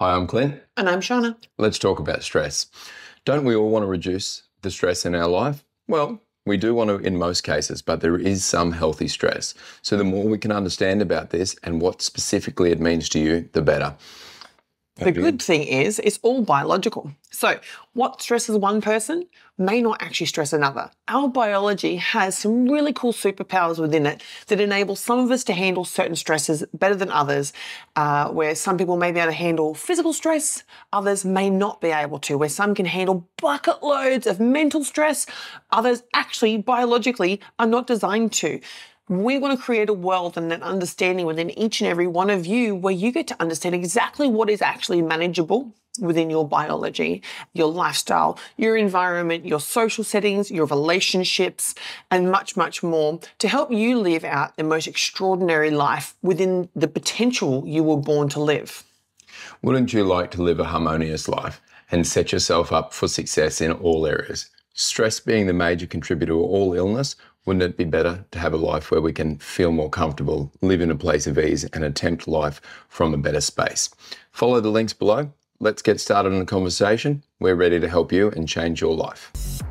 Hi, I'm Clint. And I'm Shana. Let's talk about stress. Don't we all want to reduce the stress in our life? Well, we do want to in most cases, but there is some healthy stress. So the more we can understand about this and what specifically it means to you, the better. The good thing is it's all biological. So what stresses one person may not actually stress another. Our biology has some really cool superpowers within it that enable some of us to handle certain stresses better than others, where some people may be able to handle physical stress, others may not be able to, where some can handle bucket loads of mental stress, others actually biologically are not designed to. We want to create a world and an understanding within each and every one of you where you get to understand exactly what is actually manageable within your biology, your lifestyle, your environment, your social settings, your relationships, and much, much more to help you live out the most extraordinary life within the potential you were born to live. Wouldn't you like to live a harmonious life and set yourself up for success in all areas? Stress being the major contributor to all illness, wouldn't it be better to have a life where we can feel more comfortable, live in a place of ease, and attempt life from a better space? Follow the links below. Let's get started on a conversation. We're ready to help you and change your life.